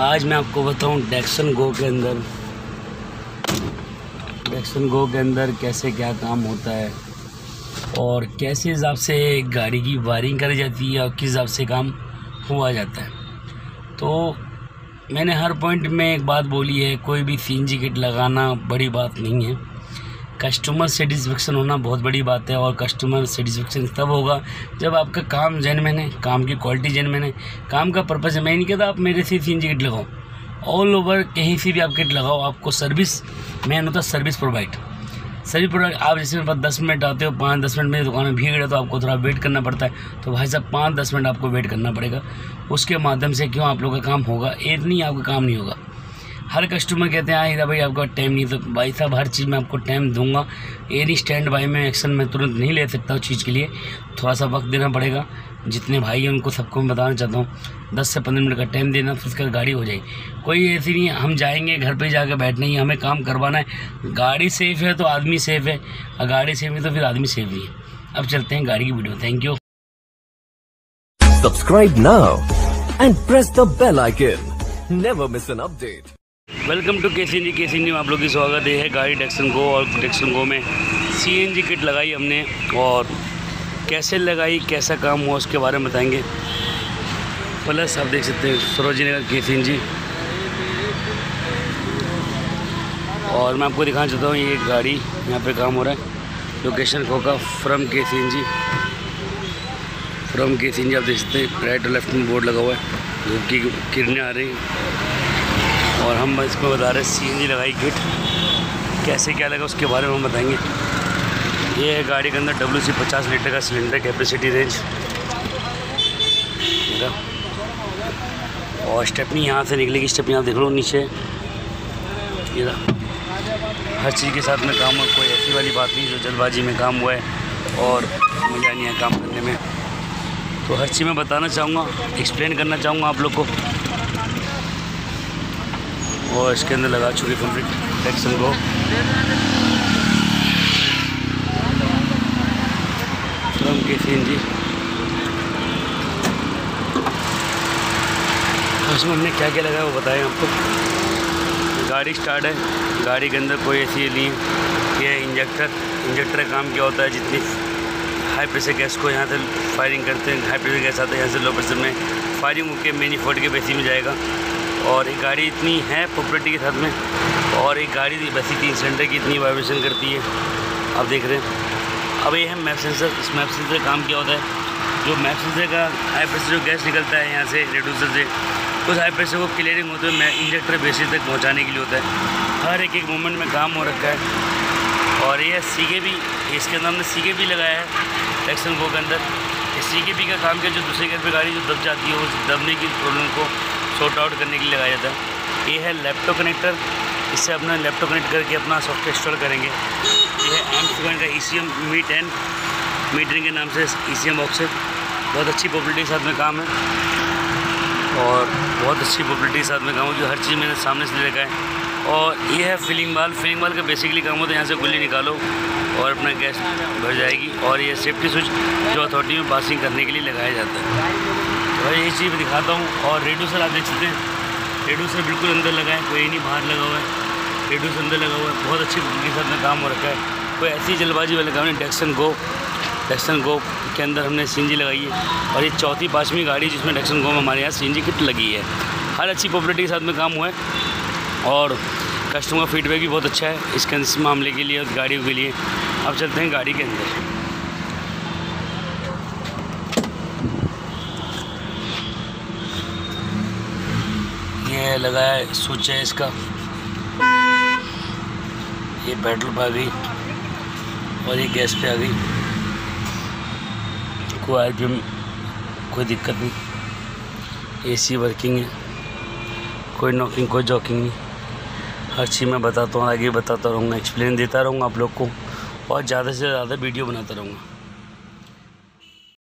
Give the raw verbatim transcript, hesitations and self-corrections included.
आज मैं आपको बताऊं डैक्सन गो के अंदर डैक्सन गो के अंदर कैसे क्या काम होता है और कैसे हिसाब से गाड़ी की वायरिंग करी जाती है और किस हिसाब से काम हुआ जाता है। तो मैंने हर पॉइंट में एक बात बोली है, कोई भी सीएनजी किट लगाना बड़ी बात नहीं है, कस्टमर सेटिस्फेक्शन होना बहुत बड़ी बात है। और कस्टमर सेटिस्फेक्शन तब होगा जब आपका काम जेन्युइन है, काम की क्वालिटी जेन्युइन है, काम का पर्पस है। मैं नहीं कहता आप मेरे से सीएनजी किट लगाओ, ऑल ओवर कहीं से भी आप किट लगाओ, आपको सर्विस मेन होता है, सर्विस प्रोवाइड सर्विस प्रोवाइड आप जैसे मेरे पास दस मिनट आते हो, पाँच दस मिनट मेरी दुकान में भीड़ है तो आपको थोड़ा वेट करना पड़ता है, तो भाई साहब पाँच दस मिनट आपको वेट करना पड़ेगा, उसके माध्यम से क्यों आप लोग का काम होगा, इतनी आपका काम नहीं होगा। हर कस्टमर कहते हैं हाँ भाई आपका टाइम नहीं, तो भाई साहब हर चीज़ में आपको टाइम दूंगा, ये नहीं स्टैंड बाई में एक्शन में तुरंत नहीं ले सकता, उस चीज़ के लिए थोड़ा सा वक्त देना पड़ेगा। जितने भाई हैं उनको सबको मैं बताना चाहता हूँ दस से पंद्रह मिनट का टाइम देना, फिर उसका गाड़ी हो जाएगी। कोई ऐसी नहीं है हम जाएंगे घर पर जाकर बैठना ही, हमें काम करवाना है। गाड़ी सेफ़ है तो आदमी सेफ़ है, और गाड़ी सेफ है तो फिर आदमी सेफ नहीं है। अब चलते हैं गाड़ी की video. Thank you. Subscribe now and press the bell icon, never miss an update. Welcome to KCNG. KCNG में आप लोग की स्वागत है। गाड़ी डैक्सन गो, और डैक्सन गो में सीएनजी किट लगाई हमने, और कैसे लगाई, कैसा काम हुआ, उसके बारे में बताएंगे। प्लस आप देख सकते हैं सरोजिनी नगर केसीएनजी, और मैं आपको दिखाना चाहता हूँ ये गाड़ी यहाँ पे काम हो रहा है। Location Khoka from KCNG, from KCNG आप देख सकते हैं राइट और लेफ्ट में बोर्ड लगा हुआ है, धूप की किरणें आ रही है। और हम इसको बता रहे हैं सीएनजी लगाई किट कैसे क्या लगा, उसके बारे में हम बताएंगे। ये है गाड़ी के अंदर डब्ल्यू सी पचास लीटर का सिलेंडर, कैपेसिटी रेंज, और स्टेपनी यहाँ से निकलेगी। स्टेपनी आप देख लो नीचे, हर चीज़ के साथ में काम हुआ, कोई ऐसी वाली बात नहीं जो जल्दबाजी में काम हुआ है और मज़ा नहीं है काम करने में। तो हर चीज़ मैं बताना चाहूँगा, एक्सप्लेन करना चाहूँगा आप लोग को, और इसके अंदर लगा चुकी कंप्लीट डैक्सन गो। फ्रॉम केसीएनजी उसमें हमने क्या क्या लगाया वो बताएं आपको। गाड़ी स्टार्ट है, गाड़ी के अंदर कोई ऐसी नहीं है। ये इंजेक्टर इंजेक्टर काम क्या होता है, जितनी हाई प्रेशर गैस को यहाँ से फायरिंग करते हैं, हाई प्रेशर गैस आता है यहाँ से लो प्रेशर में फायरिंग होकर मैनिफोल्ड के बेसिस में जाएगा। और एक गाड़ी इतनी है प्रॉपर्टी के साथ में, और एक गाड़ी वैसी तीन सिलेंडर की इतनी वाइब्रेशन करती है आप देख रहे हैं। अब ये है मैप सेंसर। इस मैप सेंसर का काम क्या होता है, जो मैप सेंसर का हाई प्रेशर जो गैस निकलता है यहाँ से रिड्यूसर से, उस हाई प्रेशर को क्लियरिंग होते हुए इंजेक्टर बेसिस तक पहुँचाने के लिए होता है। हर एक एक मोमेंट में काम हो रखा है। और यह सीके भी, इसके अंदर हमने सीके भी लगाया है डैक्सन गो के अंदर। सीके भी का काम क्या, जो दूसरे घर पर गाड़ी जो दब जाती है उस दबने की प्रॉब्लम को शॉर्ट आउट करने के लिए लगाया जाता है। ये है लैपटॉप कनेक्टर, इससे अपना लैपटॉप कनेक्ट करके अपना सॉफ्टवेयर इंस्टॉल करेंगे। ये है एम स्टूडेंट का ईसीएम मीट एंड मीटरिंग के नाम से ईसीएम बॉक्स है, बहुत अच्छी पॉपुलरिटी के साथ में काम है, और बहुत अच्छी पॉपुलरिटी के साथ में काम हो जो हर चीज़ मैंने सामने से रखा है। और ये है फिलिंग बाल, फिलिंग बाल का बेसिकली काम होता है यहाँ से गुल्ली निकालो और अपना गैस भर जाएगी। और ये सेफ्टी स्विच जो अथॉरिटी में पासिंग करने के लिए लगाया जाता है, और यही चीज़ दिखाता हूँ। और रेड्यूसर आप देख सकते हैं, रेड्यूसर बिल्कुल अंदर लगा है, कोई नहीं बाहर लगा हुआ है, रेड्यूसर अंदर लगा हुआ है, बहुत अच्छी के साथ में काम हो रखा है। कोई ऐसी जल्दबाजी वाले काम नहीं। डैक्सन गो डैक्सन गो के अंदर हमने सीएनजी लगाई है, और ये चौथी पाँचवीं गाड़ी जिसमें डैक्सन गो में हमारे यहाँ सीएनजी किट लगी है। हर अच्छी पॉपुलरिटी के साथ में काम हुआ है, और कस्टमर फीडबैक भी बहुत अच्छा है इसके इस मामले के लिए और गाड़ियों के लिए। अब चलते हैं गाड़ी के अंदर। लगाया है स्विच है इसका, ये पेट्रोल पर आ गई और ये गैस पे आ गई, कोई आरपीएम कोई दिक्कत नहीं, एसी वर्किंग है, कोई नॉकिंग कोई जॉकिंग नहीं। हर चीज़ मैं बताता हूँ, आगे बताता रहूँगा, एक्सप्लेन देता रहूँगा आप लोग को, और ज़्यादा से ज़्यादा वीडियो बनाता रहूँगा।